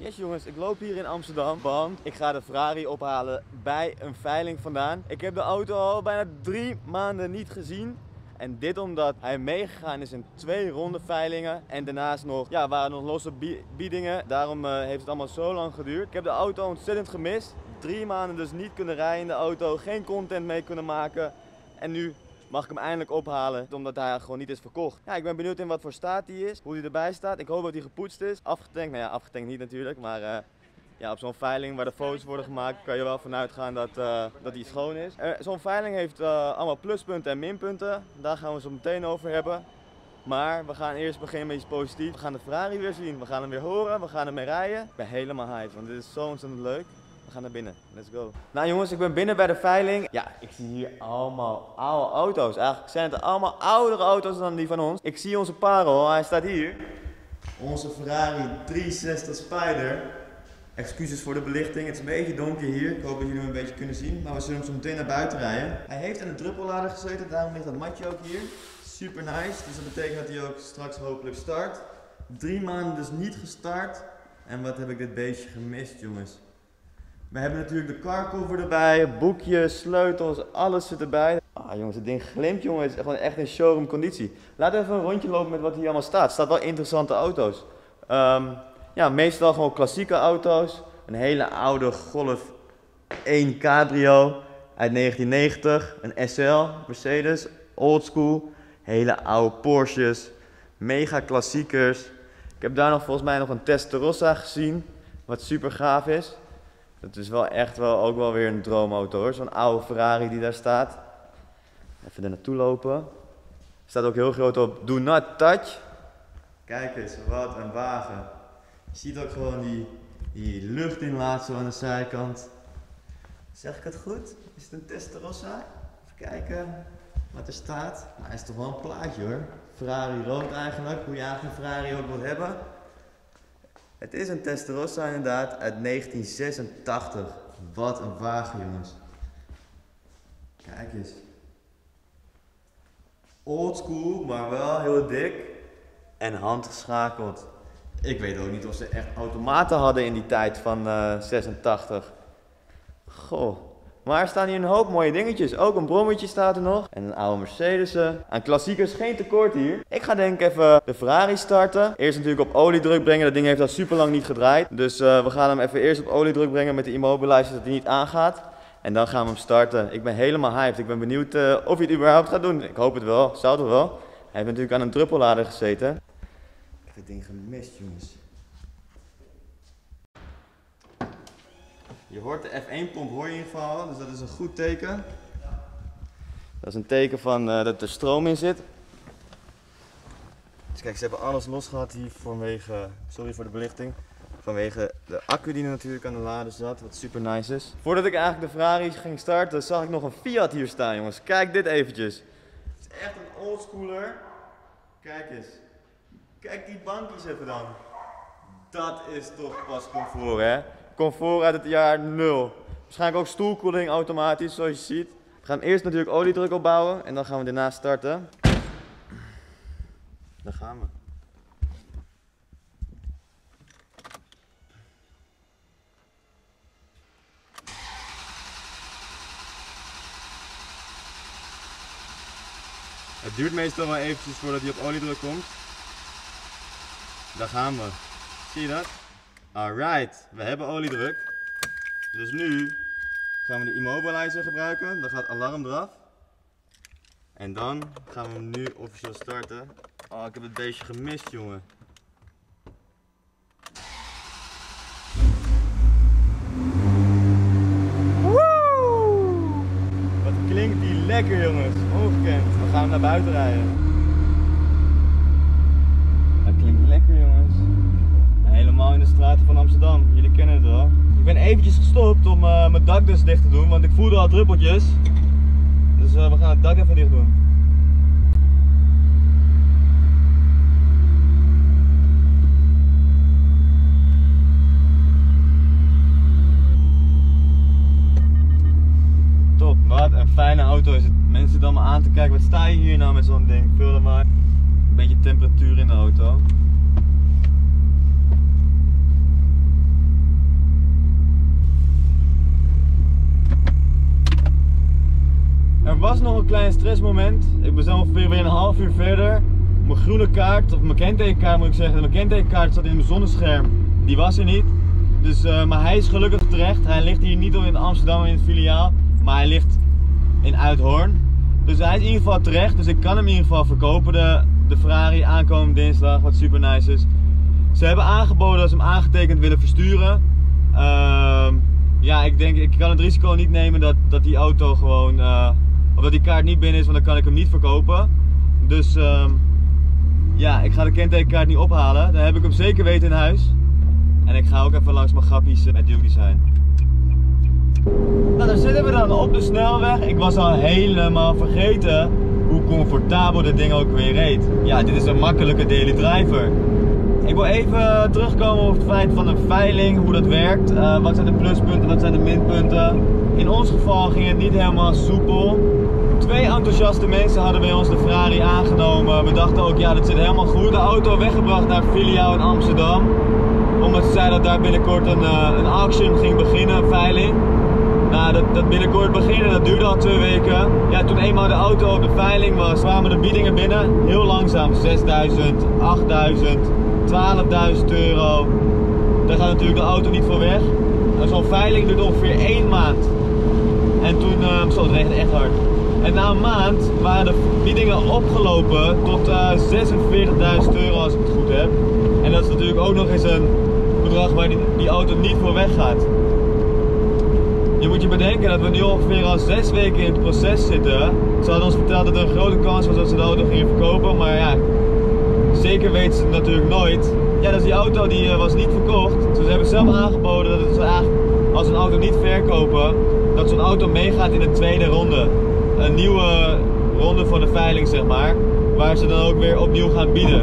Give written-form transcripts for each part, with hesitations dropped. Yes jongens, ik loop hier in Amsterdam, want ik ga de Ferrari ophalen bij een veiling vandaan. Ik heb de auto al bijna 3 maanden niet gezien. En dit omdat hij meegegaan is in 2 ronde veilingen. En daarnaast nog, ja, waren nog losse biedingen. Daarom heeft het allemaal zo lang geduurd. Ik heb de auto ontzettend gemist. 3 maanden dus niet kunnen rijden in de auto. Geen content mee kunnen maken. En nu mag ik hem eindelijk ophalen, omdat hij gewoon niet is verkocht. Ja, ik ben benieuwd in wat voor staat hij is. Hoe hij erbij staat. Ik hoop dat hij gepoetst is. Afgetankt, nou ja, afgetankt niet natuurlijk. Maar ja, op zo'n veiling waar de foto's worden gemaakt, kan je wel vanuit gaan dat die schoon is. Zo'n veiling heeft allemaal pluspunten en minpunten. Daar gaan we zo meteen over hebben. Maar we gaan eerst beginnen met iets positiefs. We gaan de Ferrari weer zien. We gaan hem weer horen. We gaan hem weer rijden. Ik ben helemaal hyped, want dit is zo ontzettend leuk. We gaan naar binnen. Let's go. Nou jongens, ik ben binnen bij de veiling. Ja, ik zie hier allemaal oude auto's. Eigenlijk zijn het allemaal oudere auto's dan die van ons. Ik zie onze parel. Hij staat hier. Onze Ferrari 360 Spyder. Excuses voor de belichting. Het is een beetje donker hier. Ik hoop dat jullie hem een beetje kunnen zien. Maar we zullen hem zo meteen naar buiten rijden. Hij heeft aan een druppellader gezeten. Daarom ligt dat matje ook hier. Super nice. Dus dat betekent dat hij ook straks hopelijk start. 3 maanden dus niet gestart. En wat heb ik dit beestje gemist, jongens. We hebben natuurlijk de carcover erbij, boekjes, sleutels, alles zit erbij. Ah jongens, het ding glimt jongens, het is gewoon echt in showroom conditie. Laten we even een rondje lopen met wat hier allemaal staat. Er staan wel interessante auto's. Ja, meestal gewoon klassieke auto's. Een hele oude Golf 1 Cabrio uit 1990. Een SL, Mercedes, oldschool. Hele oude Porsches, mega klassiekers. Ik heb daar nog volgens mij nog een Testarossa gezien, wat super gaaf is. Dat is wel echt wel ook wel weer een droomauto hoor, zo'n oude Ferrari die daar staat. Even er naartoe lopen. Staat ook heel groot op Do Not Touch. Kijk eens, wat een wagen. Je ziet ook gewoon die luchtinlaat zo aan de zijkant. Zeg ik het goed? Is het een Testarossa? Even kijken wat er staat. Maar het is toch wel een plaatje hoor. Ferrari rood eigenlijk, hoe je eigenlijk een Ferrari ook wilt hebben. Het is een Testarossa inderdaad uit 1986. Wat een wagen jongens. Kijk eens. Oldschool, maar wel heel dik. En handgeschakeld. Ik weet ook niet of ze echt automaten hadden in die tijd van 86. Goh. Maar er staan hier een hoop mooie dingetjes. Ook een brommetje staat er nog. En een oude Mercedes. Aan klassiekers geen tekort hier. Ik ga denk ik even de Ferrari starten. Eerst natuurlijk op oliedruk brengen. Dat ding heeft al super lang niet gedraaid. Dus we gaan hem even eerst op oliedruk brengen met de immobilizer, zodat hij niet aangaat. En dan gaan we hem starten. Ik ben helemaal hyped. Ik ben benieuwd of hij het überhaupt gaat doen. Ik hoop het wel. Zou het wel. Hij heeft natuurlijk aan een druppellader gezeten. Ik heb dit ding gemist jongens. Je hoort de F1-pomp hoor je in ieder geval, dus dat is een goed teken. Dat is een teken van dat er stroom in zit. Dus kijk, ze hebben alles losgehad hier vanwege, sorry voor de belichting, vanwege de accu die er natuurlijk aan de lade zat, wat super nice is. Voordat ik eigenlijk de Ferrari ging starten, zag ik nog een Fiat hier staan jongens. Kijk dit eventjes. Het is echt een oldschooler. Kijk eens. Kijk die bankjes even dan. Dat is toch pas comfort hè. Comfort uit het jaar 0. Waarschijnlijk ook stoelkoeling automatisch, zoals je ziet. We gaan eerst natuurlijk oliedruk opbouwen en dan gaan we daarna starten. Daar gaan we. Het duurt meestal wel eventjes voordat hij op oliedruk komt. Daar gaan we. Zie je dat? Alright, we hebben oliedruk. Dus nu gaan we de immobilizer gebruiken. Dan gaat het alarm eraf. En dan gaan we hem nu officieel starten. Oh, ik heb het beestje gemist, jongen. Woe! Wat klinkt die lekker, jongens. Ongekend. We gaan hem naar buiten rijden. In de straten van Amsterdam, jullie kennen het wel. Ik ben eventjes gestopt om mijn dak dus dicht te doen, want ik voelde al druppeltjes. Dus we gaan het dak even dicht doen. Top, wat een fijne auto is het. Mensen zitten allemaal aan te kijken, wat sta je hier nou met zo'n ding? Vul er maar een beetje temperatuur in de auto. nog een klein stressmoment. Ik ben zelf weer een half uur verder. Mijn groene kaart, of mijn kentekenkaart moet ik zeggen. Mijn kentekenkaart zat in mijn zonnescherm. Die was er niet. Dus, maar hij is gelukkig terecht. Hij ligt hier niet in Amsterdam in het filiaal. Maar hij ligt in Uithoorn. Dus hij is in ieder geval terecht. Dus ik kan hem in ieder geval verkopen. De Ferrari aankomende dinsdag. Wat super nice is. Ze hebben aangeboden dat ze hem aangetekend willen versturen. Ja, ik kan het risico niet nemen dat die auto gewoon... of dat die kaart niet binnen is, want dan kan ik hem niet verkopen. Dus ja, ik ga de kentekenkaart niet ophalen. Dan heb ik hem zeker weten in huis. En ik ga ook even langs mijn grappies met Duel Design. Nou, daar zitten we dan op de snelweg. Ik was al helemaal vergeten hoe comfortabel dit ding ook weer reed. Ja, dit is een makkelijke daily driver. Ik wil even terugkomen op het feit van de veiling, hoe dat werkt. Wat zijn de pluspunten, wat zijn de minpunten. In ons geval ging het niet helemaal soepel. 2 enthousiaste mensen hadden bij ons de Ferrari aangenomen. We dachten ook, ja, dat zit helemaal goed. De auto weggebracht naar Filio in Amsterdam. Omdat ze zeiden dat daar binnenkort een auction ging beginnen, een veiling. Nou, dat binnenkort beginnen, dat duurde al 2 weken. Ja, toen eenmaal de auto op de veiling was, kwamen de biedingen binnen. Heel langzaam, 6000, 8000, 12.000 euro. Daar gaat natuurlijk de auto niet voor weg. Zo'n veiling duurt ongeveer 1 maand. En toen, zo, het regent echt hard. En na een maand waren de biedingen opgelopen tot 46.000 euro als ik het goed heb. En dat is natuurlijk ook nog eens een bedrag waar die auto niet voor weggaat. Je moet je bedenken dat we nu ongeveer al 6 weken in het proces zitten. Ze hadden ons verteld dat er een grote kans was dat ze de auto gingen verkopen, maar ja, zeker weten ze het natuurlijk nooit. Ja, dus die auto die was niet verkocht. Dus ze hebben zelf aangeboden dat ze eigenlijk, als ze een auto niet verkopen, dat zo'n auto meegaat in de tweede ronde. Een nieuwe ronde van de veiling, zeg maar, waar ze dan ook weer opnieuw gaan bieden.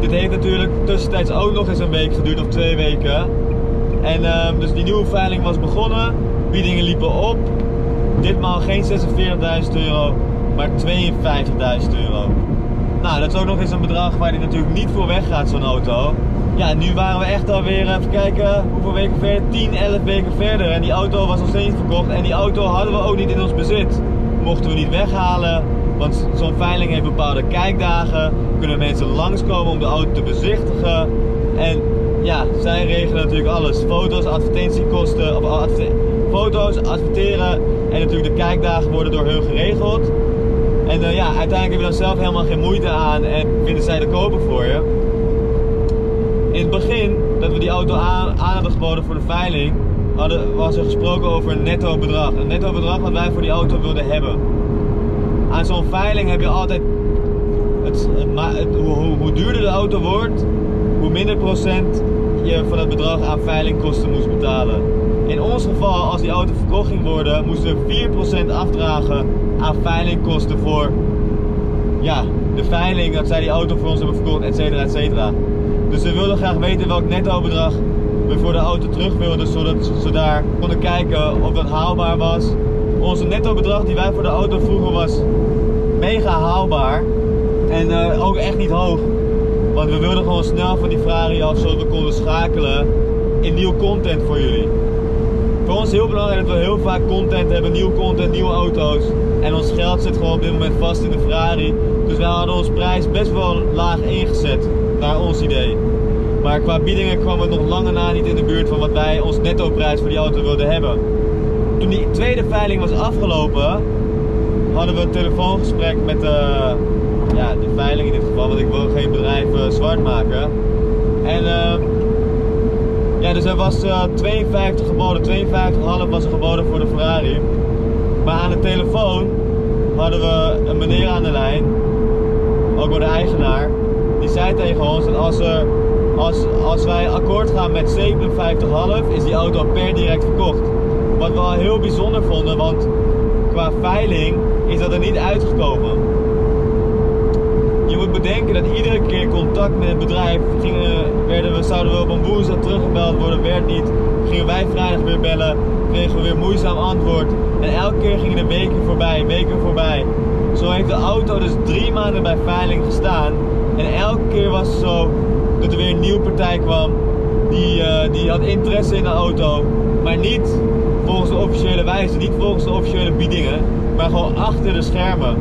Dit heeft natuurlijk tussentijds ook nog eens een week geduurd, of 2 weken. En dus die nieuwe veiling was begonnen, biedingen liepen op. Ditmaal geen 46.000 euro, maar 52.000 euro. Nou, dat is ook nog eens een bedrag waar die natuurlijk niet voor weggaat, zo'n auto. Ja, nu waren we echt alweer, even kijken, hoeveel weken verder? 10, 11 weken verder. En die auto was nog steeds niet verkocht. En die auto hadden we ook niet in ons bezit. Mochten we niet weghalen, want zo'n veiling heeft bepaalde kijkdagen. Kunnen mensen langskomen om de auto te bezichtigen. En ja, zij regelen natuurlijk alles. Foto's, advertentiekosten, of foto's, adverteren. En natuurlijk de kijkdagen worden door hun geregeld. En ja, uiteindelijk heb je dan zelf helemaal geen moeite aan en vinden zij de koper voor je. In het begin, dat we die auto aan hadden geboden voor de veiling, was er gesproken over een netto bedrag. Een netto bedrag wat wij voor die auto wilden hebben. Aan zo'n veiling heb je altijd, hoe duurder de auto wordt, hoe minder procent je van het bedrag aan veilingkosten moest betalen. In ons geval, als die auto verkocht ging worden, moesten we 4% afdragen aan veilingkosten voor, ja, de veiling, dat zij die auto voor ons hebben verkocht, et cetera, et cetera. Dus we wilden graag weten welk netto bedrag we voor de auto terug wilden, zodat ze daar konden kijken of dat haalbaar was. Onze netto bedrag die wij voor de auto vroegen was mega haalbaar en ook echt niet hoog. Want we wilden gewoon snel van die Ferrari af, zodat we konden schakelen in nieuw content voor jullie. Voor ons is heel belangrijk dat we heel vaak content hebben, nieuw content, nieuwe auto's. En ons geld zit gewoon op dit moment vast in de Ferrari. Dus wij hadden ons prijs best wel laag ingezet, naar ons idee. Maar qua biedingen kwamen we nog lange na niet in de buurt van wat wij ons nettoprijs voor die auto wilden hebben. Toen die tweede veiling was afgelopen, hadden we een telefoongesprek met ja, de veiling in dit geval, want ik wil geen bedrijf zwart maken. En ja, dus er was 52 geboden, 52,5 was er geboden voor de Ferrari. Maar aan de telefoon hadden we een meneer aan de lijn, ook wel de eigenaar. Die zei tegen ons dat als wij akkoord gaan met 57,5 is die auto per direct verkocht. Wat we al heel bijzonder vonden, want qua veiling is dat er niet uitgekomen. Je moet bedenken dat iedere keer contact met het bedrijf, zouden we op een woensdag teruggebeld worden, werd niet. Gingen wij vrijdag weer bellen, kregen we weer moeizaam antwoord. En elke keer gingen er weken voorbij, weken voorbij. Zo heeft de auto dus 3 maanden bij veiling gestaan. En elke keer was het zo dat er weer een nieuwe partij kwam die had interesse in de auto, maar niet volgens de officiële wijze, niet volgens de officiële biedingen, maar gewoon achter de schermen.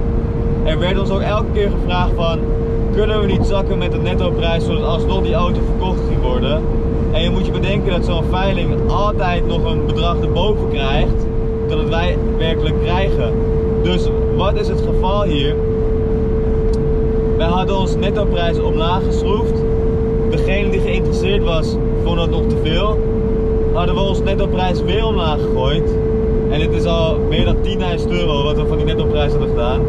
Er werd ons ook elke keer gevraagd van, kunnen we niet zakken met de nettoprijs zodat alsnog die auto verkocht ging worden? En je moet je bedenken dat zo'n veiling altijd nog een bedrag erboven krijgt dan dat wij werkelijk krijgen. Dus wat is het geval hier? Wij hadden onze nettoprijs omlaag geschroefd. Degene die geïnteresseerd was, vond dat nog te veel. Hadden we onze nettoprijs weer omlaag gegooid. En dit is al meer dan €10.000 wat we van die nettoprijs hadden gedaan.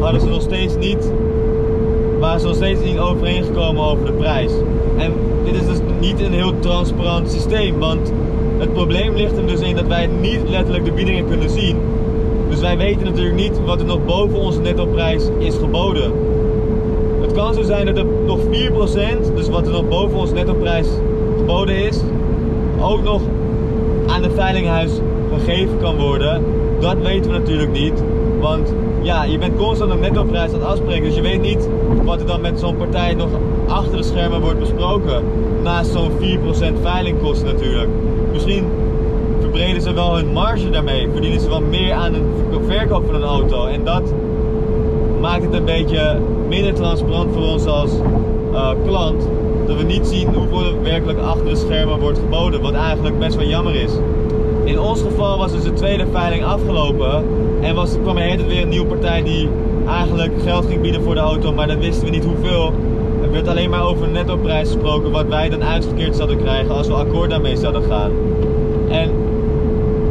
Hadden ze nog steeds niet, waren ze nog steeds niet overeengekomen over de prijs. En dit is dus niet een heel transparant systeem, want het probleem ligt hem dus in dat wij niet letterlijk de biedingen kunnen zien. Dus wij weten natuurlijk niet wat er nog boven onze nettoprijs is geboden. Het kan zo zijn dat er nog 4%, dus wat er nog boven onze nettoprijs geboden is, ook nog aan het veilinghuis gegeven kan worden. Dat weten we natuurlijk niet, want ja, je bent constant een nettoprijs aan het afspreken, dus je weet niet wat er dan met zo'n partij nog achter de schermen wordt besproken. Naast zo'n 4% veilingkosten natuurlijk. Misschien verbreden ze wel hun marge daarmee, verdienen ze wel meer aan het verkoop van een auto. En dat maakt het een beetje minder transparant voor ons als klant, dat we niet zien hoeveel er werkelijk achter de schermen wordt geboden, wat eigenlijk best wel jammer is. In ons geval was dus de tweede veiling afgelopen en kwam er hele tijd weer een nieuwe partij die eigenlijk geld ging bieden voor de auto, maar dat wisten we niet hoeveel. Er werd alleen maar over nettoprijs gesproken, wat wij dan uitgekeerd zouden krijgen als we akkoord daarmee zouden gaan. En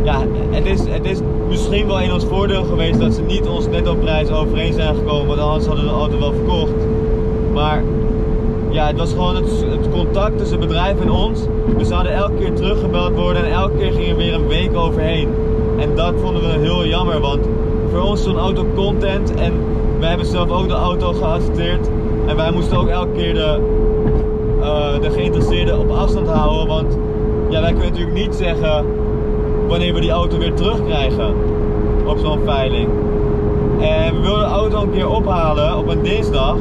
ja, het is misschien wel in ons voordeel geweest dat ze niet onze nettoprijs overeen zijn gekomen, want anders hadden we de auto wel verkocht. Maar ja, het was gewoon het contact tussen het bedrijf en ons. We zouden elke keer teruggebeld worden en elke keer ging er weer een week overheen. En dat vonden we heel jammer, want voor ons zo'n auto content en wij hebben zelf ook de auto geadverteerd. En wij moesten ook elke keer de geïnteresseerden op afstand houden, want ja, wij kunnen natuurlijk niet zeggen wanneer we die auto weer terugkrijgen op zo'n veiling. En we wilden de auto een keer ophalen op een dinsdag.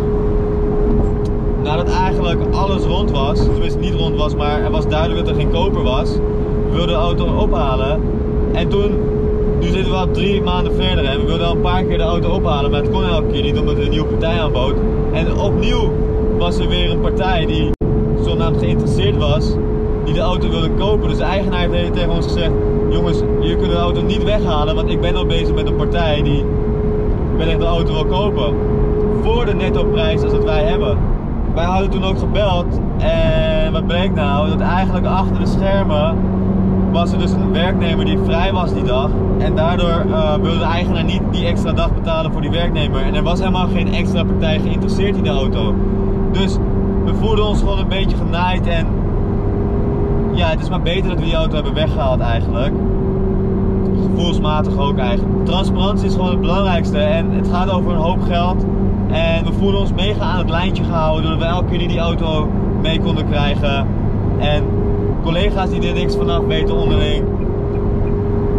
Nadat eigenlijk alles rond was, tenminste niet rond was, maar er was duidelijk dat er geen koper was. We wilden de auto ophalen en toen, nu zitten we al 3 maanden verder en we wilden al een paar keer de auto ophalen, maar het kon elke keer niet omdat er een nieuwe partij aanbood. En opnieuw was er weer een partij die zogenaamd geïnteresseerd was, die de auto wilde kopen. Dus de eigenaar heeft tegen ons gezegd, jongens, jullie kunnen de auto niet weghalen, want ik ben al bezig met een partij die wellicht de auto wil kopen. Voor de nettoprijs als dat wij hebben. Wij hadden toen ook gebeld en wat bleek nou? Dat eigenlijk achter de schermen was er dus een werknemer die vrij was die dag. En daardoor wilde de eigenaar niet die extra dag betalen voor die werknemer. En er was helemaal geen extra partij geïnteresseerd in de auto. Dus we voelden ons gewoon een beetje genaaid en ja, het is maar beter dat we die auto hebben weggehaald eigenlijk. Gevoelsmatig ook eigenlijk. Transparantie is gewoon het belangrijkste en het gaat over een hoop geld. En we voelden ons mega aan het lijntje gehouden doordat we elke keer niet die auto mee konden krijgen. En collega's die er niks vanaf weten onderling.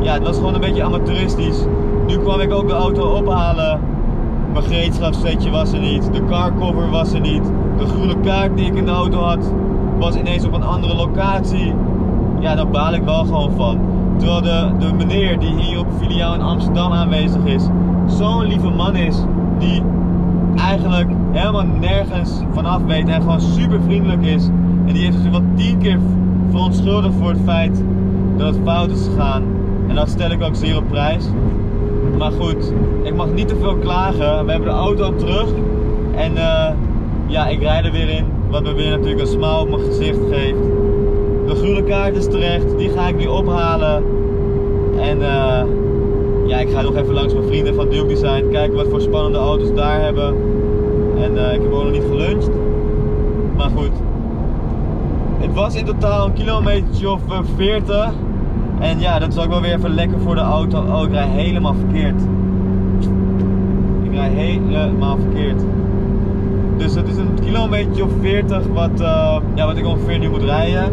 Ja, het was gewoon een beetje amateuristisch. Nu kwam ik ook de auto ophalen. Mijn gereedschapssetje was er niet. De carcover was er niet. De groene kaart die ik in de auto had was ineens op een andere locatie. Ja, daar baal ik wel gewoon van. Terwijl de meneer die hier op filiaal in Amsterdam aanwezig is, zo'n lieve man is die eigenlijk helemaal nergens vanaf weet en gewoon super vriendelijk is. En die heeft zich wel 10 keer verontschuldigd voor het feit dat het fout is gegaan. En dat stel ik ook zeer op prijs. Maar goed, ik mag niet te veel klagen. We hebben de auto terug. En ja, ik rijd er weer in. Wat me weer natuurlijk een smaal op mijn gezicht geeft. De groene kaart is terecht. Die ga ik nu ophalen. En ja, ik ga nog even langs mijn vrienden van Duke Design kijken wat voor spannende auto's daar hebben. En ik heb ook nog niet geluncht. Maar goed. Het was in totaal een kilometertje of 40. En ja, dat is ook wel weer even lekker voor de auto. Oh, ik rij helemaal verkeerd. Ik rij helemaal verkeerd. Dus het is een kilometertje of 40 wat ik ongeveer nu moet rijden.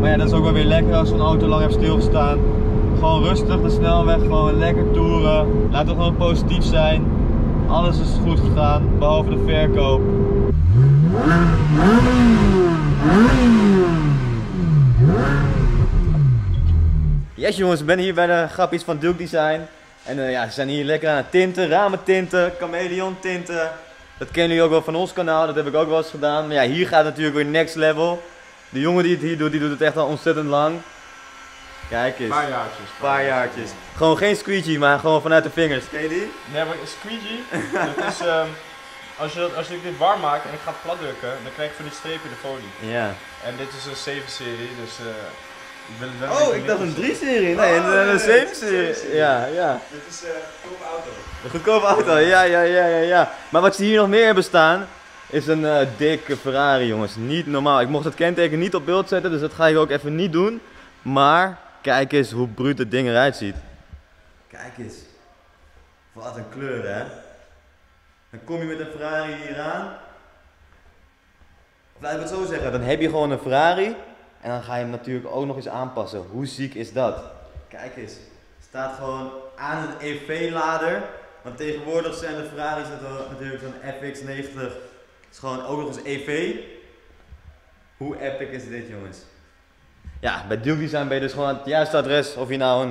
Maar ja, dat is ook wel weer lekker als zo'n auto lang heeft stilgestaan. Gewoon rustig de snelweg, gewoon lekker toeren. Laten we gewoon positief zijn. Alles is goed gegaan, behalve de verkoop. Yes jongens, we zijn hier bij de grappies van Duke Design. En ja, ze zijn hier lekker aan het tinten, ramen tinten, chameleon tinten. Dat kennen jullie ook wel van ons kanaal, dat heb ik ook wel eens gedaan. Maar ja, hier gaat het natuurlijk weer next level. De jongen die het hier doet, die doet het echt al ontzettend lang. Kijk eens. Paar jaartjes. Gewoon geen squeegee, maar gewoon vanuit de vingers. Ken je die? Nee, maar squeegee, dat is... Als je dit warm maakt en ik ga het plat drukken, dan krijg je van die streepje de folie. Ja. En dit is een 7-serie, dus... oh, ik dacht een 3-serie. Nee, een 7-serie. Ja, ja. Dit is een goedkope auto. Een goedkope auto, ja. Maar wat ze hier nog meer hebben staan, is een dikke Ferrari, jongens. Niet normaal. Ik mocht het kenteken niet op beeld zetten, dus dat ga ik ook even niet doen. Maar kijk eens hoe bruut het ding eruit ziet. Kijk eens. Wat een kleur, hè. Dan kom je met een Ferrari hier aan. Laat ik het zo zeggen, dan heb je gewoon een Ferrari. En dan ga je hem natuurlijk ook nog eens aanpassen. Hoe ziek is dat? Kijk eens. Staat gewoon aan een EV-lader. Want tegenwoordig zijn de Ferrari's natuurlijk zo'n FX90. Is gewoon ook nog eens EV. Hoe epic is dit, jongens? Ja, bij Duel Design ben je dus gewoon aan het juiste adres. Of je nou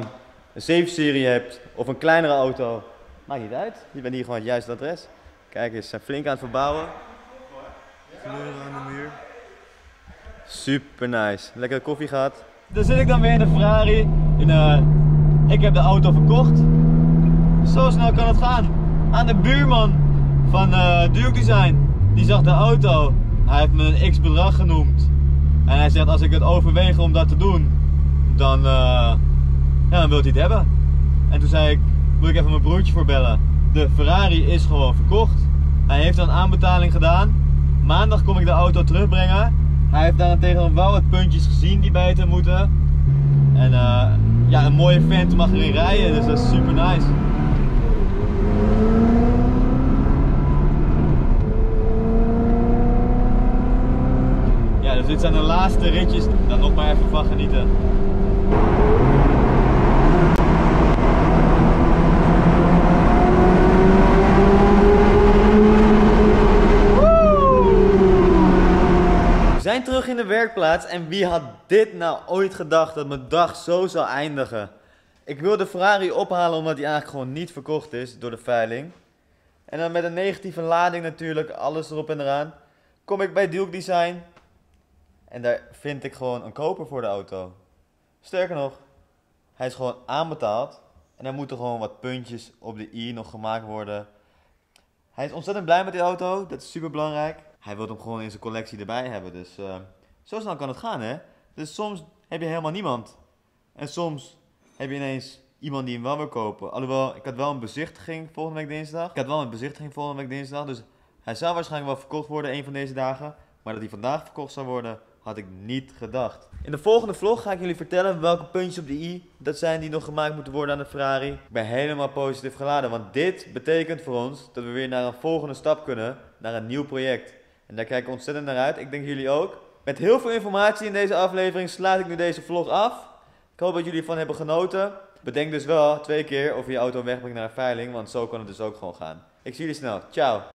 een 7-serie hebt of een kleinere auto. Maakt niet uit. Je bent hier gewoon het juiste adres. Kijk eens, ze zijn flink aan het verbouwen. Kleuren aan de muur. Super nice. Lekker koffie gehad. Daar zit ik dan weer in de Ferrari. Ik heb de auto verkocht. Zo snel kan het gaan. Aan de buurman van Duel Design. Die zag de auto. Hij heeft me een x bedrag genoemd. En hij zegt als ik het overweeg om dat te doen. Dan, ja, dan wil hij het hebben. En toen zei ik, moet ik even mijn broertje voor bellen. De Ferrari is gewoon verkocht. Hij heeft een aanbetaling gedaan. Maandag kom ik de auto terugbrengen. Hij heeft daarentegen wel wat puntjes gezien die beter moeten. En ja, een mooie vent mag erin rijden, dus dat is super nice. Ja, dus dit zijn de laatste ritjes. Dan nog maar even van genieten. Terug in de werkplaats en wie had dit nou ooit gedacht dat mijn dag zo zou eindigen. Ik wil de Ferrari ophalen omdat die eigenlijk gewoon niet verkocht is door de veiling. En dan met een negatieve lading natuurlijk, alles erop en eraan. Kom ik bij Duel Design en daar vind ik gewoon een koper voor de auto. Sterker nog, hij is gewoon aanbetaald en er moeten gewoon wat puntjes op de i nog gemaakt worden. Hij is ontzettend blij met die auto, dat is super belangrijk. Hij wil hem gewoon in zijn collectie erbij hebben, dus zo snel kan het gaan, hè? Dus soms heb je helemaal niemand. En soms heb je ineens iemand die hem wel wil kopen. Alhoewel, ik had wel een bezichtiging volgende week dinsdag. Dus hij zou waarschijnlijk wel verkocht worden een van deze dagen. Maar dat hij vandaag verkocht zou worden, had ik niet gedacht. In de volgende vlog ga ik jullie vertellen welke puntjes op de i dat zijn die nog gemaakt moeten worden aan de Ferrari. Ik ben helemaal positief geladen, want dit betekent voor ons dat we weer naar een volgende stap kunnen, naar een nieuw project. En daar kijk ik ontzettend naar uit. Ik denk jullie ook. Met heel veel informatie in deze aflevering sluit ik nu deze vlog af. Ik hoop dat jullie ervan hebben genoten. Bedenk dus wel 2 keer of je auto wegbrengt naar een veiling. Want zo kan het dus ook gewoon gaan. Ik zie jullie snel. Ciao.